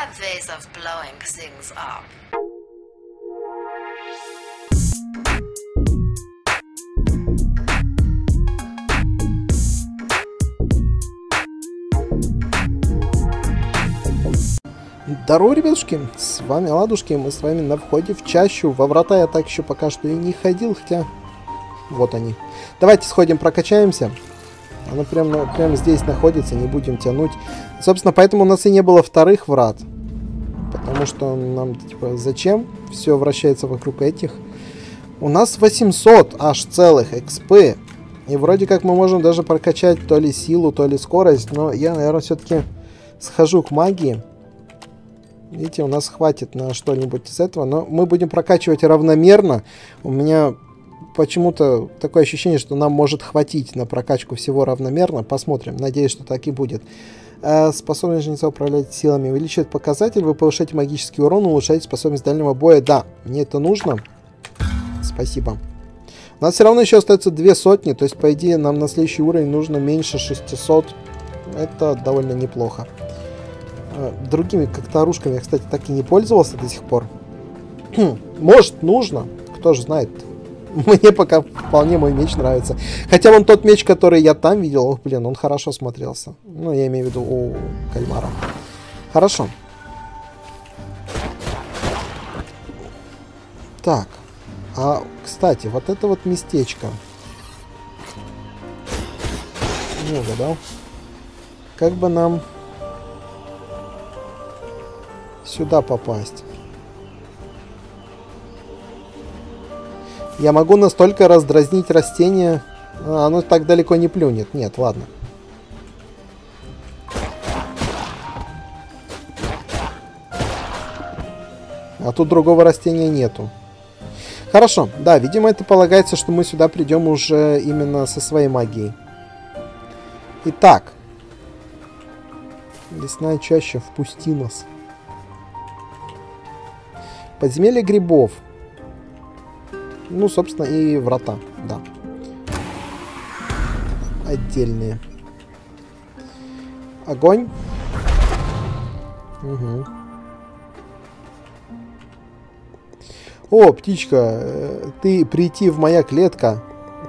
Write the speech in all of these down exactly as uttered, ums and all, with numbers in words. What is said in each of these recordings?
have ways of blowing things up. Здорово, ребятушки, с вами Ладушки, мы с вами на входе в чащу. Во врата я так еще пока что и не ходил, хотя вот они. Давайте сходим, прокачаемся. Оно прямо, прямо здесь находится, не будем тянуть. Собственно, поэтому у нас и не было вторых врат. Потому что нам, типа, зачем? Все вращается вокруг этих. У нас восемьсот аж целых экспы. И вроде как мы можем даже прокачать то ли силу, то ли скорость. Но я, наверное, все-таки схожу к магии. Видите, у нас хватит на что-нибудь из этого. Но мы будем прокачивать равномерно. У меня почему-то такое ощущение, что нам может хватить на прокачку всего равномерно. Посмотрим. Надеюсь, что так и будет. Способность жнеца управлять силами увеличивает показатель. Вы повышаете магический урон, улучшаете способность дальнего боя. Да, мне это нужно. Спасибо. У нас все равно еще остается две сотни. То есть, по идее, нам на следующий уровень нужно меньше шестисот. Это довольно неплохо. Другими как-то оружками я, кстати, так и не пользовался до сих пор. Может, нужно. Кто же знает. Мне пока вполне мой меч нравится. Хотя вон тот меч, который я там видел, ох, блин, он хорошо смотрелся. Ну, я имею в виду у кальмара. Хорошо. Так. А, кстати, вот это вот местечко. Не угадал. Как бы нам сюда попасть? Я могу настолько раздразнить растение, оно так далеко не плюнет. Нет, ладно. А тут другого растения нету. Хорошо, да, видимо, это полагается, что мы сюда придем уже именно со своей магией. Итак. Лесная чаща, впусти нас. Подземелье грибов. Ну, собственно, и врата, да. Отдельные. Огонь. Угу. О, птичка, ты прийти в моя клетка.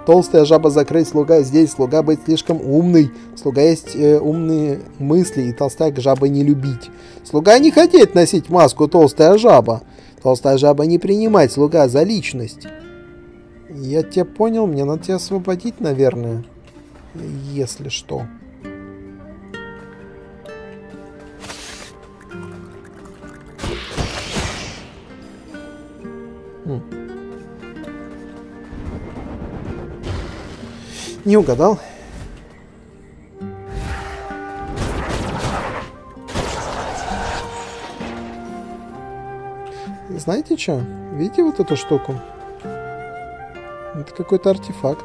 Толстая жаба закрыть, слуга здесь, слуга быть слишком умный. Слуга есть э, умные мысли, и толстяк жабы не любить. Слуга не хотеть носить маску, толстая жаба. Толстая жаба не принимать, слуга за личность. Я тебя понял, мне надо тебя освободить, наверное. Если что. М. Не угадал. Знаете что? Видите вот эту штуку? Это какой-то артефакт.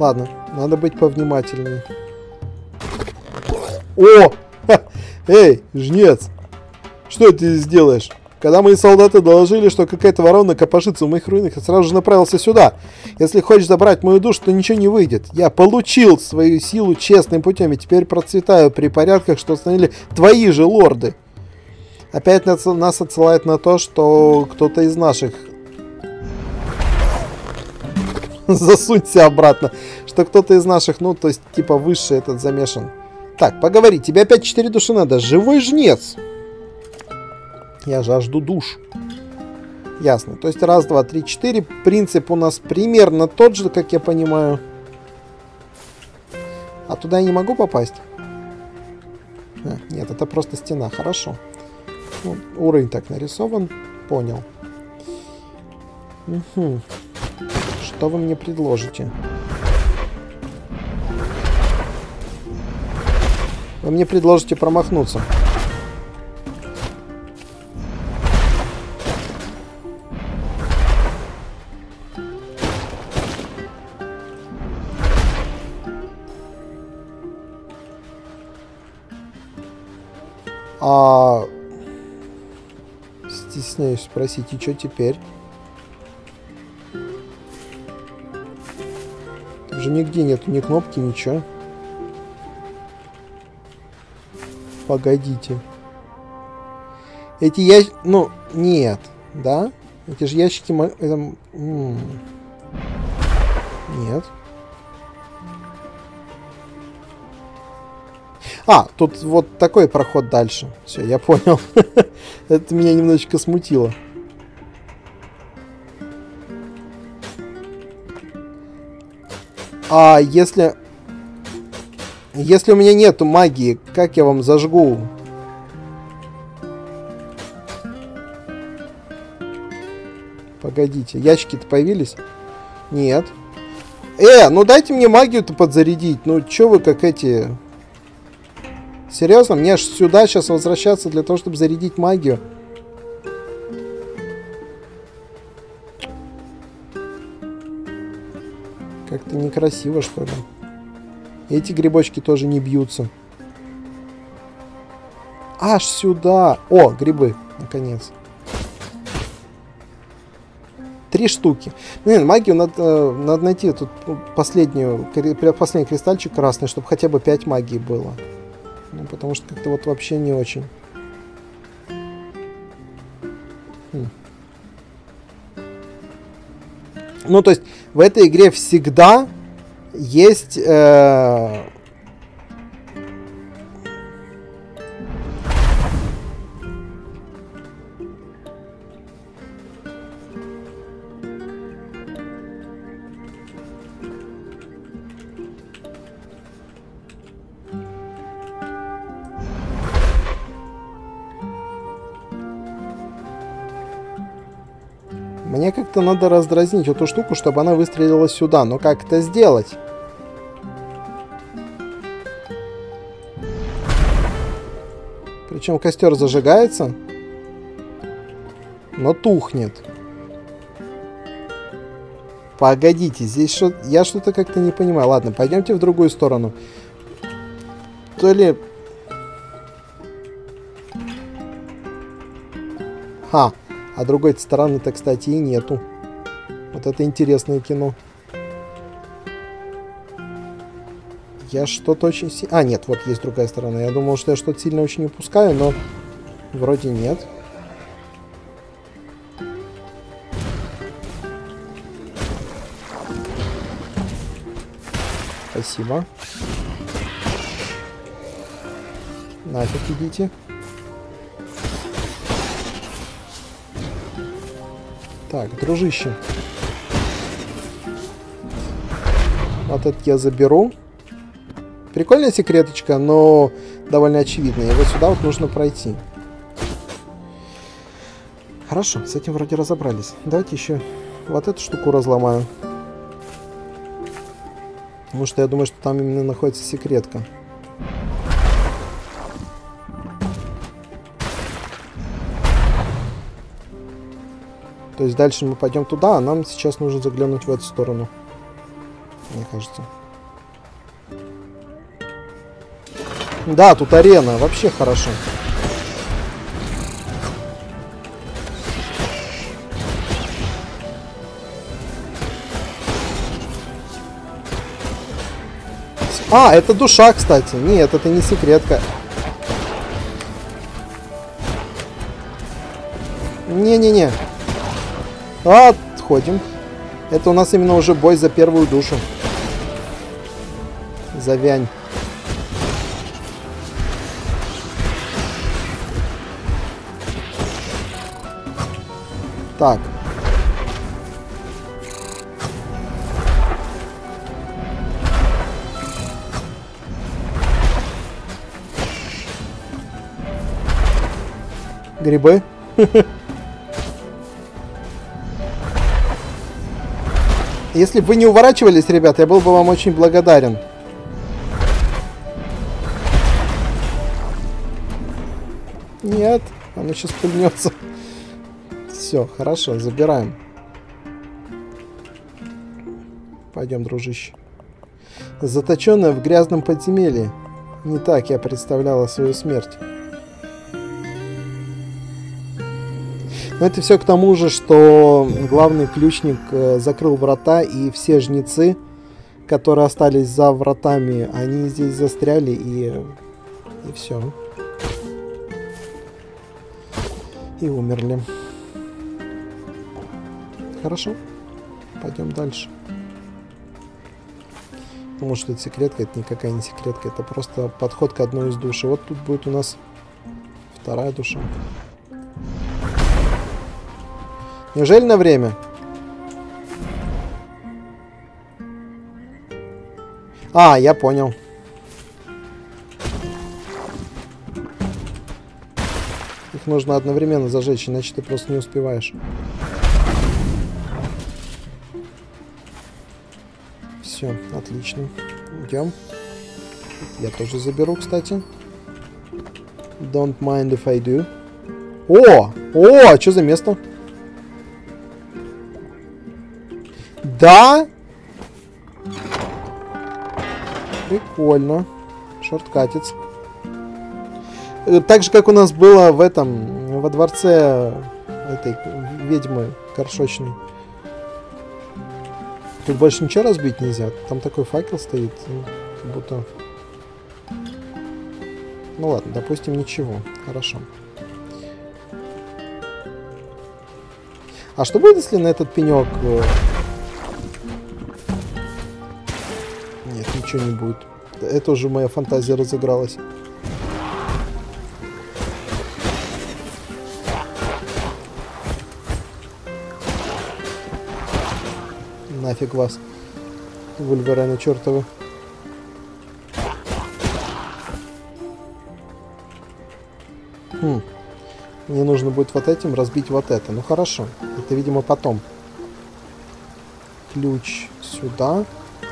Ладно, надо быть повнимательнее. О! Ха! Эй, жнец! Что ты здесь делаешь? Когда мои солдаты доложили, что какая-то ворона копошится в моих руинах, я сразу же направился сюда. Если хочешь забрать мою душу, то ничего не выйдет. Я получил свою силу честным путем и теперь процветаю при порядках, что установили твои же лорды. Опять нас, нас отсылает на то, что кто-то из наших... Засунься обратно. Что кто-то из наших, ну, то есть, типа, высший этот замешан. Так, поговори, тебе опять четыре души надо. Живой жнец. Я жажду душ. Ясно. То есть раз, два, три, четыре. Принцип у нас примерно тот же, как я понимаю. А туда я не могу попасть? А, нет, это просто стена. Хорошо. Ну, уровень так нарисован. Понял. Угу. Что вы мне предложите? Вы мне предложите промахнуться. А... Стесняюсь спросить, и что теперь? Тут же нигде нету ни кнопки, ничего. Погодите. Эти ящики... Ну, нет. Да? Эти же ящики... Нет. А, тут вот такой проход дальше. Все, я понял. Это меня немножечко смутило. А если... Если у меня нету магии, как я вам зажгу? Погодите, ящики-то появились? Нет. Э, ну дайте мне магию-то подзарядить. Ну чё вы как эти... Серьезно? Мне аж сюда сейчас возвращаться для того, чтобы зарядить магию. Как-то некрасиво, что ли. Эти грибочки тоже не бьются. Аж сюда. О, грибы, наконец. Три штуки. Блин, магию надо, надо найти. Тут последнюю, последний кристальчик красный, чтобы хотя бы пять магии было. Ну, потому что как-то вот вообще не очень. Хм. Ну, то есть в этой игре всегда... Есть э... Мне как-то надо раздразнить эту штуку, чтобы она выстрелила сюда. Но как это сделать? Причем костер зажигается, но тухнет. Погодите, здесь что... Я что-то как-то не понимаю. Ладно, пойдемте в другую сторону. То ли... Ха. А другой стороны-то, кстати, и нету. Вот это интересное кино. Я что-то очень сильно... А, нет, вот есть другая сторона. Я думал, что я что-то сильно очень упускаю, но вроде нет. Спасибо. Нафиг идите. Так, дружище. Вот этот я заберу. Прикольная секреточка, но довольно очевидная. И вот сюда вот нужно пройти. Хорошо, с этим вроде разобрались. Давайте еще вот эту штуку разломаю. Потому что я думаю, что там именно находится секретка. То есть дальше мы пойдем туда, а нам сейчас нужно заглянуть в эту сторону. Мне кажется. Да, тут арена. Вообще хорошо. А, это душа, кстати. Нет, это не секретка. Не-не-не. Отходим. Это у нас именно уже бой за первую душу. Завянь. Так. Грибы. Если бы вы не уворачивались, ребят, я был бы вам очень благодарен. Нет, оно сейчас пыльнется. Все, хорошо, забираем. Пойдем, дружище. Заточенная в грязном подземелье. Не так я представляла свою смерть. Но это все к тому же, что главный ключник закрыл врата, и все жнецы, которые остались за вратами, они здесь застряли, и, и все. и умерли. Хорошо, пойдем дальше. Ну, может, это секретка, это никакая не секретка, это просто подход к одной из душ. Вот тут будет у нас вторая душа. Неужели на время? А, я понял. Их нужно одновременно зажечь, иначе ты просто не успеваешь. Все, отлично. Идем. Я тоже заберу, кстати. Don't mind if I do. О! О! Что за место? Да! Прикольно. Шорткатец. Так же, как у нас было в этом, во дворце этой ведьмы горшочной. Тут больше ничего разбить нельзя. Там такой факел стоит, как будто... Ну ладно, допустим, ничего. Хорошо. А что будет, если на этот пенек... Нет, ничего не будет. Это уже моя фантазия разыгралась. Нафиг вас, вульверены чертовы. Хм. Мне нужно будет вот этим разбить вот это. Ну хорошо, это, видимо, потом. Ключ сюда.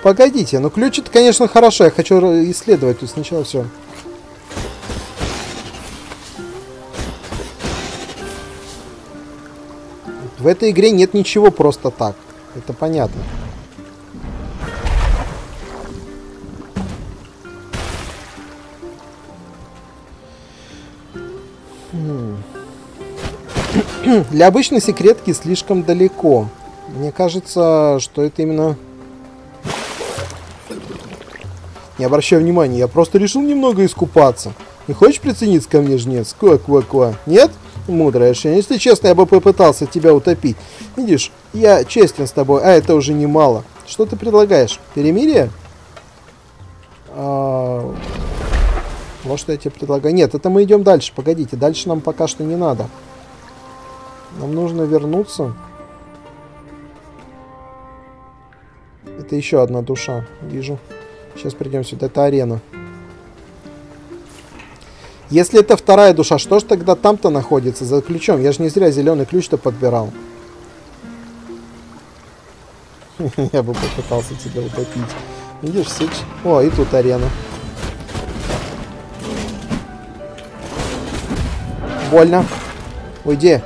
Погодите, ну ключ это, конечно, хорошо. Я хочу исследовать, тут сначала все. В этой игре нет ничего просто так. Это понятно. Для обычной секретки слишком далеко. Мне кажется, что это именно... Не обращай внимания, я просто решил немного искупаться. Не хочешь присоединиться ко мне, жнец? Ква-ква-ква. Нет? Мудрое решение. Если честно, я бы попытался тебя утопить. Видишь, я честен с тобой, а это уже немало. Что ты предлагаешь? Перемирие? А... Вот что я тебе предлагаю. Нет, это мы идем дальше. Погодите, дальше нам пока что не надо. Нам нужно вернуться. Это еще одна душа, вижу. Сейчас придем сюда. Это арена. Если это вторая душа, что ж тогда там-то находится за ключом? Я же не зря зеленый ключ-то подбирал. Я бы попытался тебя утопить. Видишь, сыч? О, и тут арена. Больно. Уйди.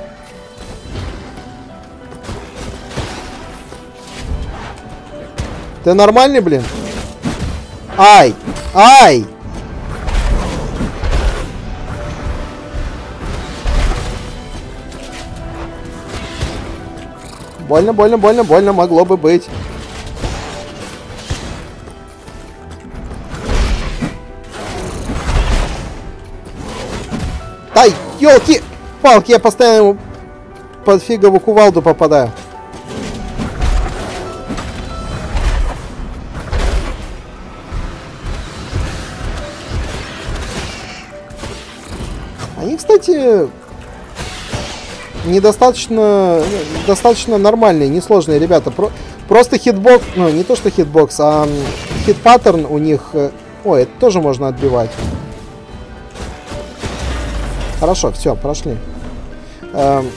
Ты нормальный, блин? Ай! Ай! Больно, больно, больно, больно могло бы быть. Ай, ёлки! Палки, я постоянно ему под фигову кувалду попадаю. Они, кстати... Недостаточно достаточно нормальные, несложные ребята. Про, просто хитбокс, ну не то что хитбокс, а хит-паттерн у них... Ой, это тоже можно отбивать. Хорошо, все, прошли. Эм,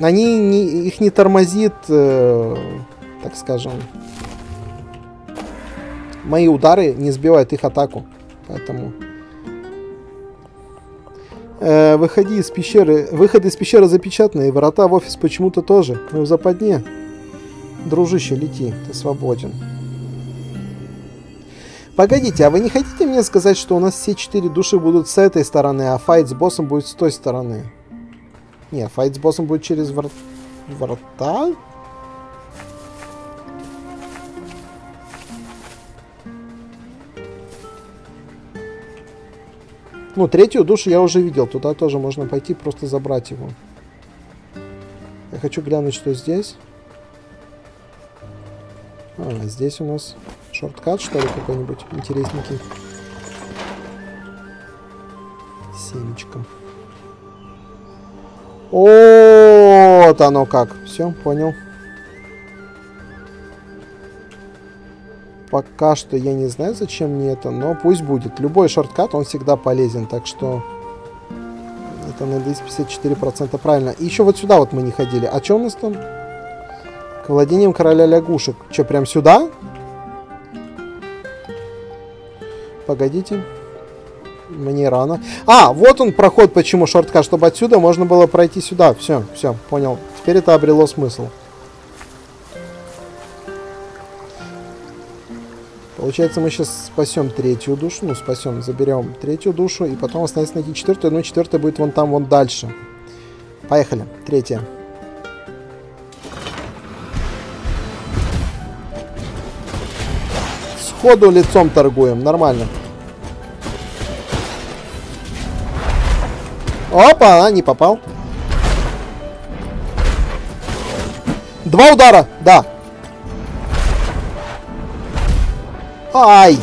они не, их не тормозит, э, так скажем. Мои удары не сбивают их атаку, поэтому... Выходи из пещеры. Выход из пещеры запечатанный, и ворота в офис почему-то тоже. Мы в западне. Дружище, лети, ты свободен. Погодите, а вы не хотите мне сказать, что у нас все четыре души будут с этой стороны, а файт с боссом будет с той стороны? Не, файт с боссом будет через вор... ворота? Ну, третью душу я уже видел. Туда тоже можно пойти, просто забрать его. Я хочу глянуть, что здесь. А, здесь у нас шорткат, что ли, какой-нибудь интересненький. Семечко. О, вот оно как. Все, понял. Пока что я не знаю, зачем мне это, но пусть будет. Любой шорткат, он всегда полезен, так что это на двести пятьдесят четыре процента правильно. И еще вот сюда вот мы не ходили. А что у нас там? К владениям короля лягушек. Что, прям сюда? Погодите. Мне рано. А, вот он проход, почему шорткат, чтобы отсюда можно было пройти сюда. Все, все, понял. Теперь это обрело смысл. Получается, мы сейчас спасем третью душу. Ну, спасем, заберем третью душу. И потом останется найти четвертую. Ну, четвертая будет вон там, вон дальше. Поехали. Третья. Сходу лицом торгуем. Нормально. Опа, а, не попал. Два удара, да. Ай!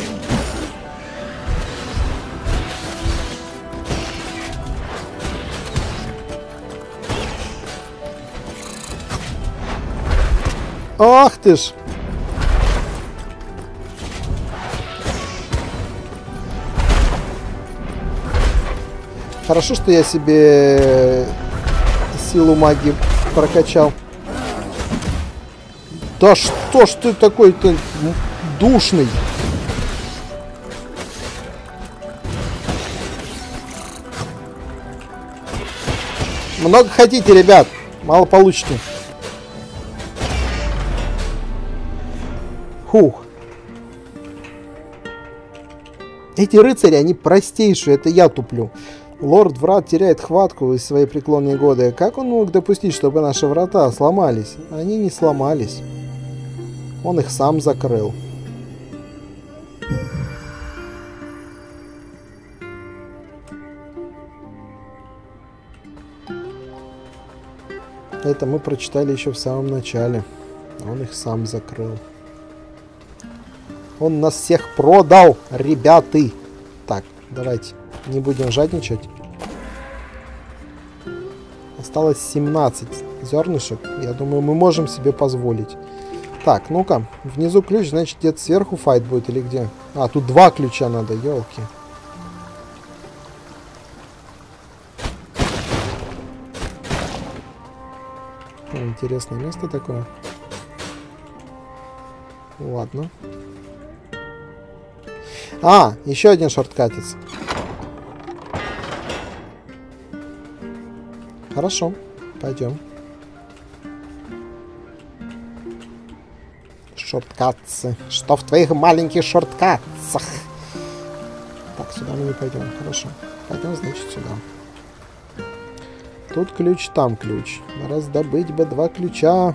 Ах ты ж! Хорошо, что я себе силу магии прокачал. Да что ж ты такой-то душный? Много хотите, ребят. Мало получите. Хух. Эти рыцари, они простейшие. Это я туплю. Лорд Врат теряет хватку из своей преклонные годы. Как он мог допустить, чтобы наши врата сломались? Они не сломались. Он их сам закрыл. Это мы прочитали еще в самом начале. Он их сам закрыл. Он нас всех продал, ребята. Так, давайте не будем жадничать. Осталось семнадцать зернышек. Я думаю, мы можем себе позволить. Так, ну-ка. Внизу ключ, значит, где-то сверху файт будет или где? А, тут два ключа надо, елки. Интересное место такое. Ладно. А, еще один шорткатец. Хорошо, пойдем. Шорткатцы. Что в твоих маленьких шорткатцах? Так, сюда мы не пойдем. Хорошо. Пойдем, значит, сюда. Тут ключ, там ключ. Раздобыть бы два ключа.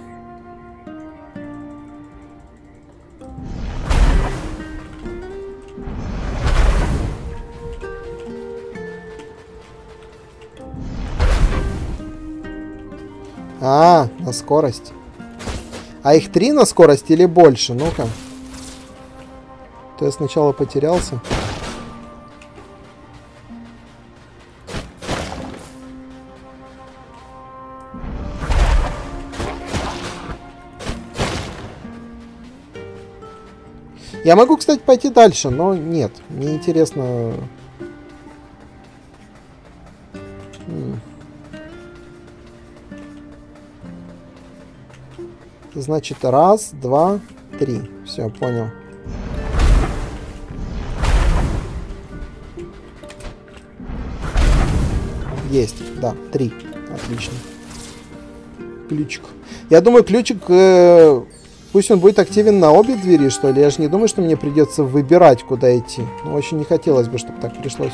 А, на скорость. А их три на скорость или больше? Ну-ка. То я сначала потерялся. Я могу, кстати, пойти дальше, но нет. Мне интересно. Значит, раз, два, три. Все, понял. Есть, да, три. Отлично. Ключик. Я думаю, ключик... Э Пусть он будет активен на обе двери, что ли? Я же не думаю, что мне придется выбирать, куда идти. Но очень не хотелось бы, чтобы так пришлось.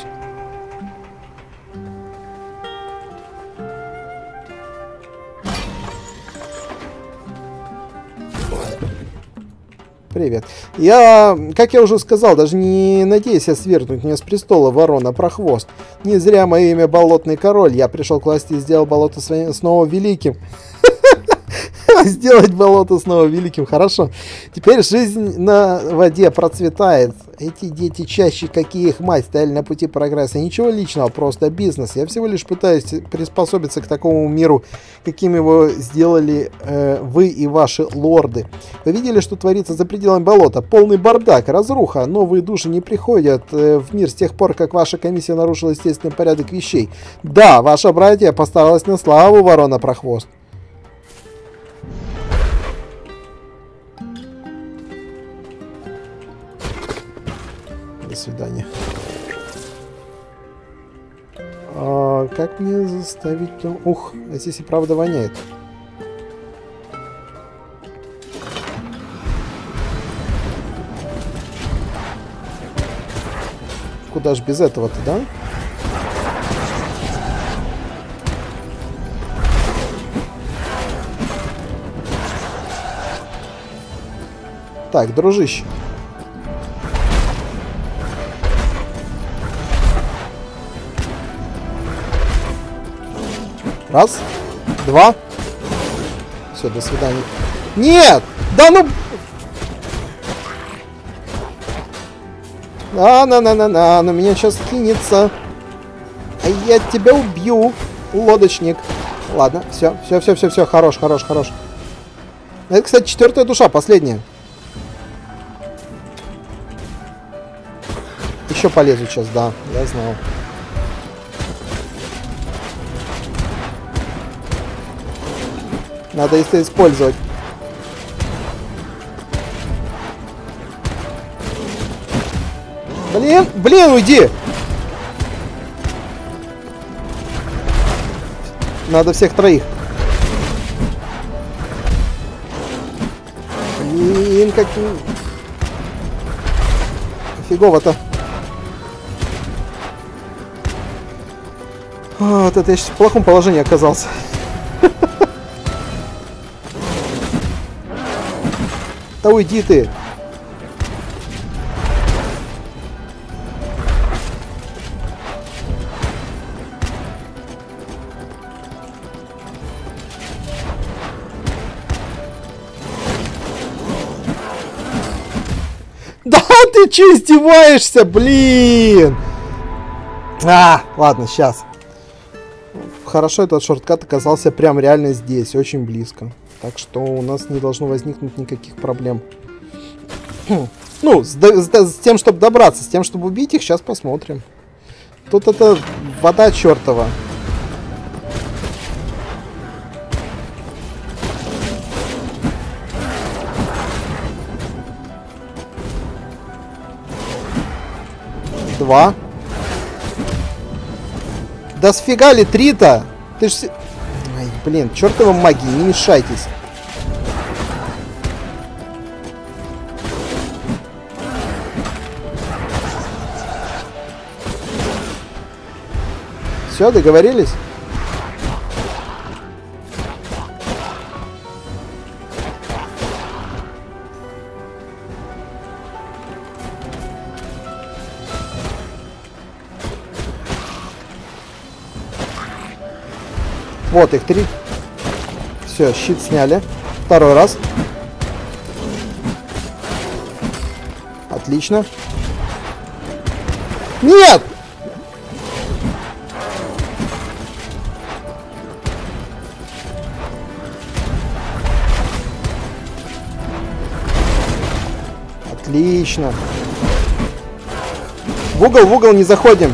В привет. Я, как я уже сказал, даже не надеюсь свергнуть меня с престола, ворона прохвост. Не зря мое имя Болотный король. Я пришел к власти и сделал болото снова великим. Сделать болото снова великим, хорошо. Теперь жизнь на воде процветает. Эти дети чаще, как и их мать, стояли на пути прогресса. Ничего личного, просто бизнес. Я всего лишь пытаюсь приспособиться к такому миру, каким его сделали э, вы и ваши лорды. Вы видели, что творится за пределами болота? Полный бардак, разруха. Новые души не приходят э, в мир с тех пор, как ваша комиссия нарушила естественный порядок вещей. Да, ваша братья постаралась на славу, ворона прохвост. До свидания. А, как мне заставить... Ух, здесь и правда воняет. Куда ж без этого-то, да? Так, дружище. Раз, два. Все, до свидания. Нет! Да ну... На-на-на-на-на, на меня сейчас кинется. А я тебя убью, лодочник. Ладно, все, все, все, все, все, хорош, хорош, хорош. Это, кстати, четвертая душа, последняя. Еще полезу сейчас, да, я знал. Надо это использовать. Блин, блин, уйди! Надо всех троих. Блин, как... Фигово-то. Вот это я сейчас в плохом положении оказался. Да уйди ты! Да ты че издеваешься, блин! А, ладно, сейчас. Хорошо, этот шорткат оказался прям реально здесь, очень близко. Так что у нас не должно возникнуть никаких проблем. Ну, с, с, с тем, чтобы добраться, с тем, чтобы убить их, сейчас посмотрим. Тут это вода чертова. Два. Да сфига ли три-то? Ты ж... Ай, блин, чертова магия, не мешайтесь. Все, договорились? Вот их три. Все, щит сняли. Второй раз. Отлично. Нет! Отлично. В угол, в угол не заходим.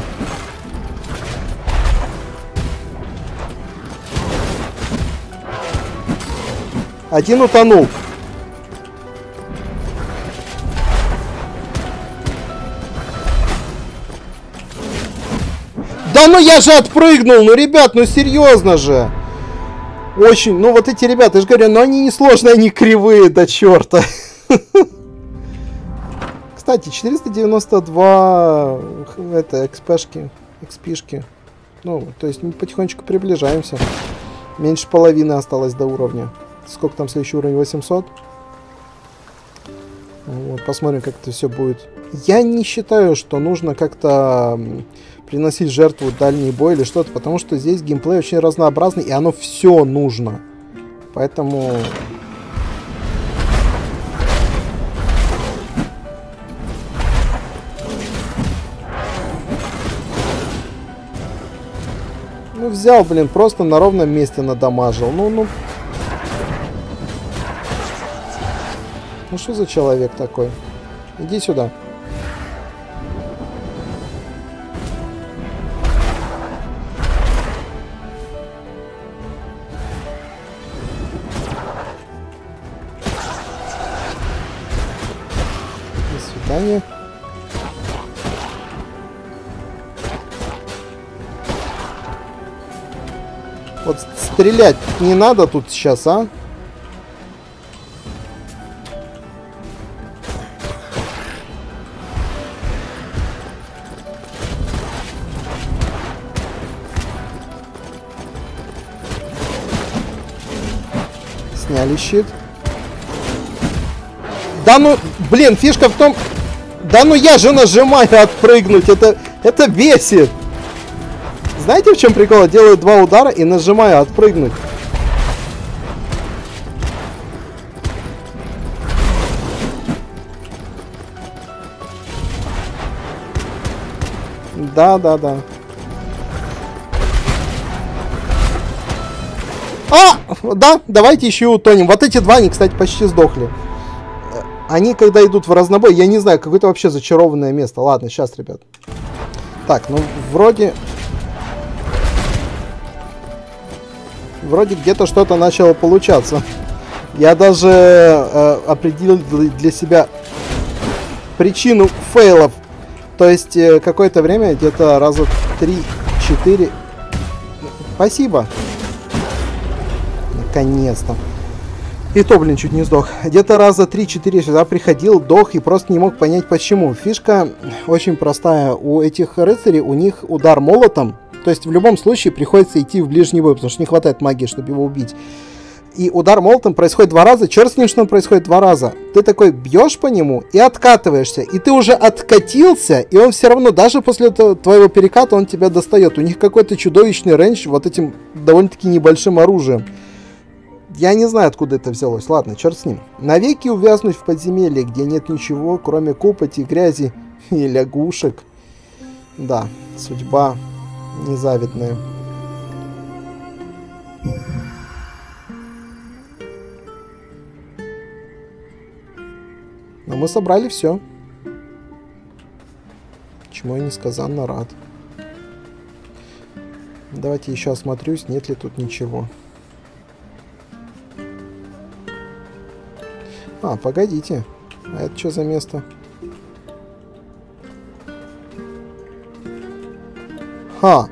Один утонул. Да ну я же отпрыгнул, ну ребят, ну серьезно же. Очень, ну вот эти ребята, я же говорю, ну они несложные, они кривые, да черта. Кстати, четыреста девяносто два это экспешки, экспишки. Ну, то есть мы потихонечку приближаемся. Меньше половины осталось до уровня. Сколько там следующий уровень? восемьсот. посмотрим, как это все будет. Я не считаю, что нужно как-то приносить жертву дальний бой или что-то, потому что здесь геймплей очень разнообразный, и оно все нужно. Поэтому... Ну, взял, блин, просто на ровном месте надамажил. Ну, ну... Ну, что за человек такой? Иди сюда. До свидания. Вот стрелять не надо тут сейчас, а? Сняли щит. Да ну, блин, фишка в том... Да ну я же нажимаю отпрыгнуть, это, это бесит. Знаете, в чем прикол? Я делаю два удара и нажимаю отпрыгнуть. Да, да, да. А, да, давайте еще и утонем. Вот эти два, они, кстати, почти сдохли. Они, когда идут в разнобой, я не знаю, какое-то вообще зачарованное место. Ладно, сейчас, ребят. Так, ну, вроде... Вроде где-то что-то начало получаться. Я даже э, определил для себя причину фейлов. То есть э, какое-то время, где-то раза три-четыре. Спасибо. Наконец-то. И то, блин, чуть не сдох. Где-то раза три-четыре сюда приходил, дох и просто не мог понять почему. Фишка очень простая. У этих рыцарей, у них удар молотом. То есть в любом случае приходится идти в ближний бой, потому что не хватает магии, чтобы его убить. И удар молотом происходит два раза, черт с ним, что он происходит два раза. Ты такой бьешь по нему и откатываешься. И ты уже откатился, и он все равно, даже после твоего переката, он тебя достает. У них какой-то чудовищный рейндж вот этим довольно-таки небольшим оружием. Я не знаю, откуда это взялось. Ладно, черт с ним. Навеки увязнуть в подземелье, где нет ничего, кроме копоти, грязи и лягушек. Да, судьба... незавидные. Но мы собрали все. Чему я несказанно рад. Давайте еще осмотрюсь, нет ли тут ничего. А, погодите. А это что за место? Ха!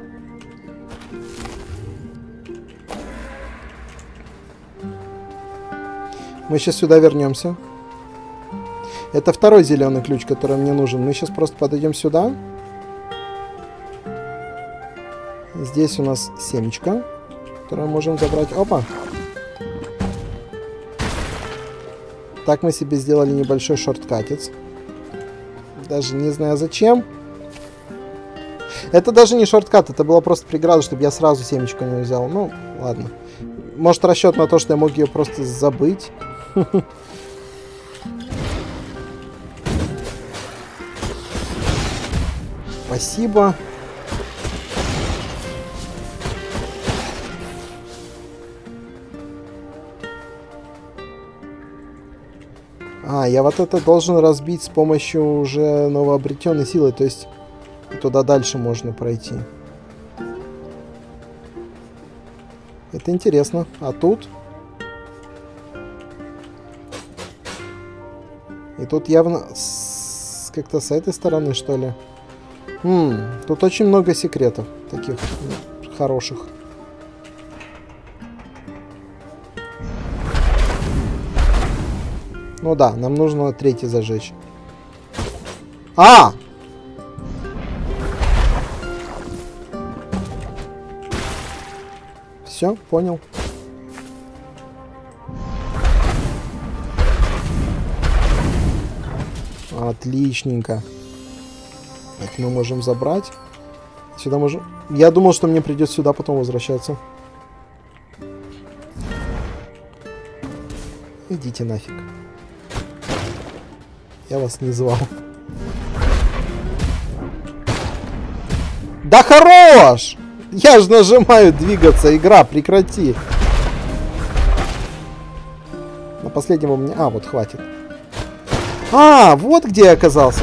Мы сейчас сюда вернемся. Это второй зеленый ключ, который мне нужен. Мы сейчас просто подойдем сюда. Здесь у нас семечко, которое мы можем забрать. Опа! Так мы себе сделали небольшой шорткатец. Даже не знаю зачем. Это даже не шорткат, это была просто преграда, чтобы я сразу семечку не взял. Ну, ладно. Может, расчет на то, что я мог ее просто забыть. Спасибо. А, я вот это должен разбить с помощью уже новообретенной силы, то есть... Туда дальше можно пройти. Это интересно. А тут? И тут явно как-то с этой стороны, что ли? М-м, тут очень много секретов. Таких хороших. Ну да, нам нужно третий зажечь. А! Все, понял. Отличненько. Это мы можем забрать. Сюда можем... Я думал, что мне придется сюда потом возвращаться. Идите нафиг. Я вас не звал. Да хорош! Я же нажимаю двигаться, игра, прекрати. На последнем у меня... А, вот хватит. А, вот где я оказался.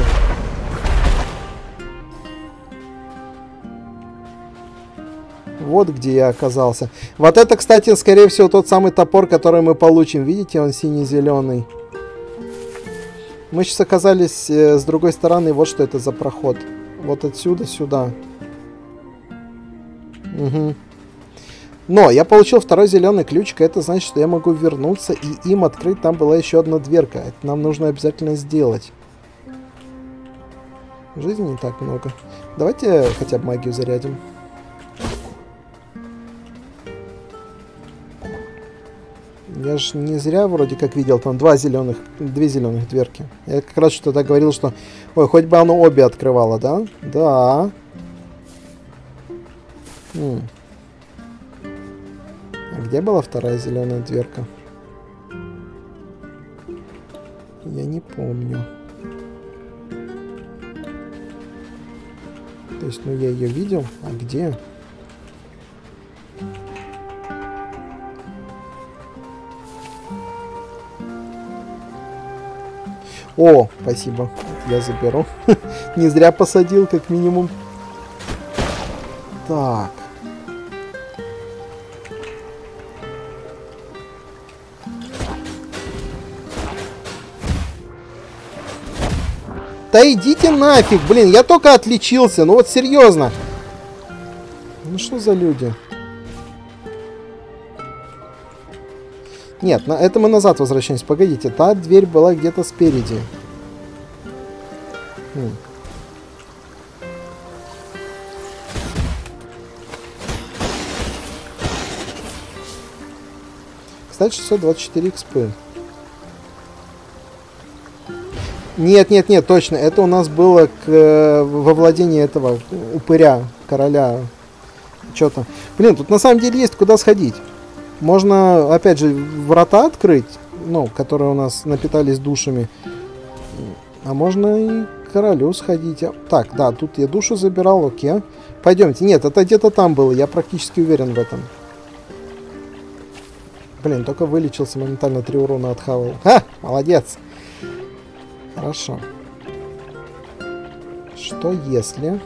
Вот где я оказался. Вот это, кстати, скорее всего, тот самый топор, который мы получим. Видите, он синий-зеленый. Мы сейчас оказались э, с другой стороны. Вот что это за проход. Вот отсюда сюда. Угу. Но я получил второй зеленый ключик. Это значит, что я могу вернуться и им открыть. Там была еще одна дверка. Это нам нужно обязательно сделать. Жизни не так много. Давайте хотя бы магию зарядим. Я же не зря вроде как видел, там два зеленых, две зеленых дверки. Я как раз что-то говорил, что... Ой, хоть бы оно обе открывало, да? Да. М. А где была вторая зеленая дверка? Я не помню. То есть, ну я ее видел, а где... О, спасибо. Я заберу. Не зря посадил, как минимум. Так. Да идите нафиг, блин. Я только отличился. Ну вот серьезно. Ну что за люди? Нет, на это мы назад возвращаемся. Погодите, та дверь была где-то спереди. Хм. Кстати, шестьсот двадцать четыре экспы. Нет, нет, нет, точно. Это у нас было к, во владении этого упыря, короля. Что-то. Блин, тут на самом деле есть куда сходить. Можно, опять же, врата открыть, ну, которые у нас напитались душами. А можно и к королю сходить. Так, да, тут я душу забирал, окей. Пойдемте. Нет, это где-то там было, я практически уверен в этом. Блин, только вылечился, моментально три урона отхавал. Ха, молодец. Хорошо. Что если...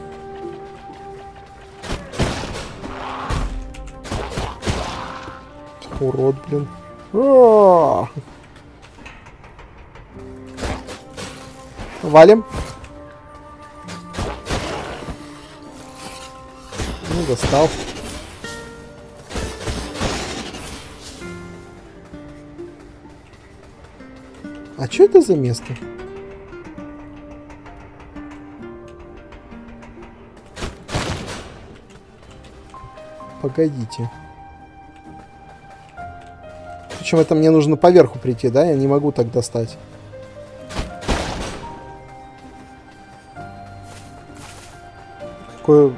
Урод, блин. О-о-о! Валим. Ну, достал. А что это за место? Погодите. Причем это мне нужно поверху прийти, да? Я не могу так достать. Какое...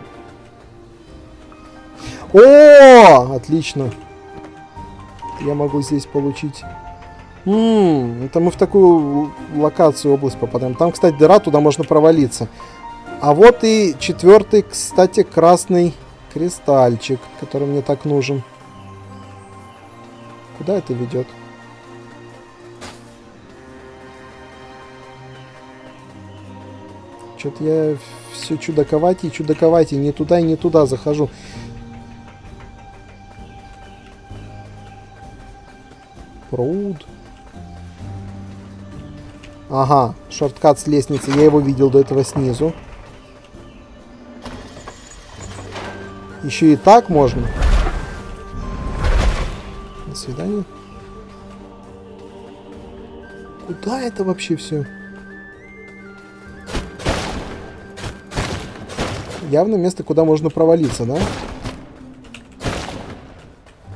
О! Отлично. Я могу здесь получить... Ммм, это мы в такую локацию, область попадаем. Там, кстати, дыра, туда можно провалиться. А вот и четвертый, кстати, красный кристальчик, который мне так нужен. Куда это ведет? Что-то я все чудаковать и чудаковать и не туда и не туда захожу. Пруд. Ага, шорткат с лестницы. Я его видел до этого снизу. Еще и так можно. До свидания. Куда это вообще все? Явно место, куда можно провалиться, да?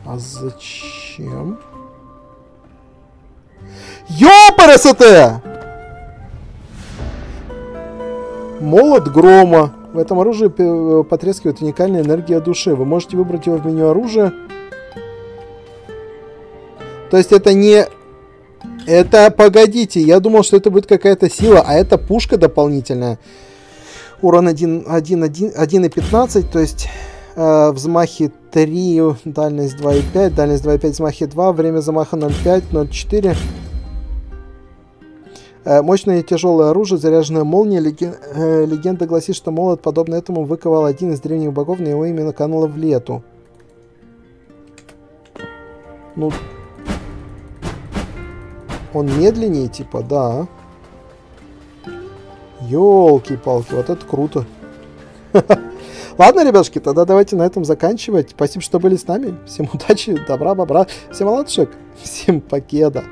А зачем? Ёпарасоте! Молот грома. В этом оружии потрескивает уникальная энергия души. Вы можете выбрать его в меню оружия. То есть это не... Это, погодите, я думал, что это будет какая-то сила, а это пушка дополнительная. Урон один и пятнадцать, то есть э, взмахи три, дальность два и пять, дальность два и пять, взмахи два, время замаха ноль целых пять десятых, ноль целых четыре десятых. Э, мощное и тяжелое оружие, заряженная молния. Леген, э, легенда гласит, что молот, подобно этому, выковал один из древних богов, на его имя кануло в лету. Ну... Он медленнее, типа, да. Ёлки-палки, вот это круто. Ладно, ребятушки, тогда давайте на этом заканчивать. Спасибо, что были с нами. Всем удачи, добра, бобра. Всем ладушек, всем покеда.